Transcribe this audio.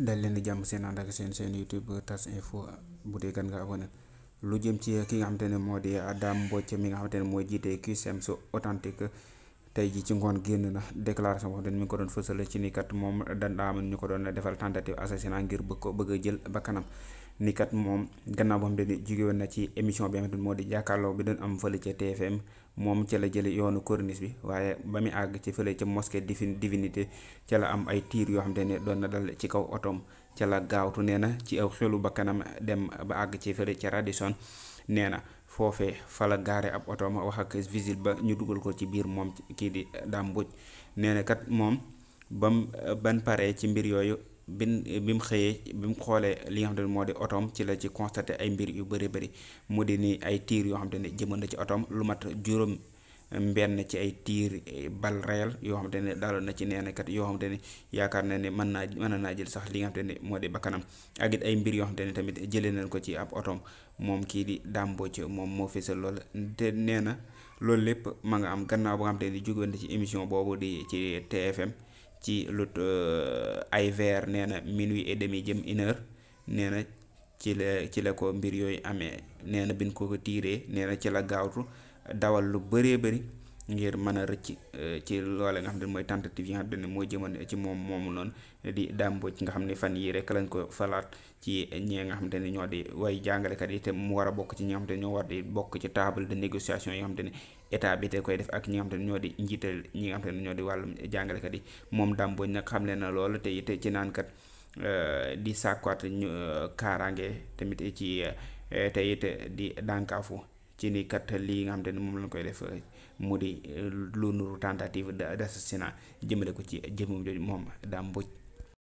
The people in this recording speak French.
dal leen di jàmm seen ànd ak seen YouTube TAS Info bu dee gan nga abonné lu jëm ci ki nga xamante ne moo di Dame Mbodj mi nga xamante ne moo jiite CUSEMS authentique tey ji ci ngoon génn na déclaration boo xam ne mi ngi ko doon fësal ci ni kat moom dandaa am ñu ko doon defal tentative assassinat ngir bëgg a jël bakkanam ni kat moom gannaaw boo xam ne jóge woon na ci émission bi nga xamante ne moo di jàkkaarloo bi doon am fële ca TFM moom ca la jële yoonu corniche bi waaye ba mu àgg ci fële ca mosquée divinité ca la am ay tiir yoo xamante ne doon na dal ci kaw otoom ca la gaawtu nee na ci aw xelu bakkanam dem ba àgg ci fële ca Radisson nee na foofee fala gaare ab oto ma wax ak visite ba ñu dugal ko ci biir moom kii di Dame Mbodj nee na kat moom ban paree ci mbir yooyu bi mu xëyee bi mu xoolee li nga xam ne moo di otoom ci la ci constaté ay mbir yu bëri bëri mu di ni ay tiir yoo xam ne jëmoon na ci otoom lu mat juróom mbenn ci ay tiir bal réel yoo xam ne daaloon na ci nee na kat yoo xam ne yaakaar na ne mën naa jël sax li nga xam ne moo di bakkanam ak it ay mbir yoo xam ne tamit jëlee nañ ko ci ab otoom moom kii di Dame Mbodj moom moo fésal lool te nee na loolu lépp ma nga am gannaaw ba nga xam ne jóge woon na ci émission boobu di ci TFM ci lut ay vers nee na minuit et demi jëm 1 heure nee na ci la ko mbir yooyu amee nee na bin ko tiiree nee na ci la gaawtu dawal lu bëree bëri ngir mën a rëcc ci loole nga xam ne mooy tentative yi nga xam ne mooy jëman ci moomu noonu di Dame Mbodj nga xam ne fan yii rek lañ ko falaat ci ñee nga xam ne ñoo di way jàngalekat yi te mu war a bokk ci ñi nga xam ne ñoo war di bokk ci table de négociation yi nga xam ne état bi te koy def ak ñi nga xam ne ñoo di njiital ñi nga xam ne ñoo di wàllum jàngalekat yi moom Dame Mbodj nag xamle na loolu te it ci naan kat di sàkkuwaat ñu kaaraange tamit ci te it di dànkaafu ci ni kat lii nga xam te ne moom lañ koy def mu di lu nuru tentative d'assassinat jëmale ko ci jëmum jooju moom Dame Mbodj.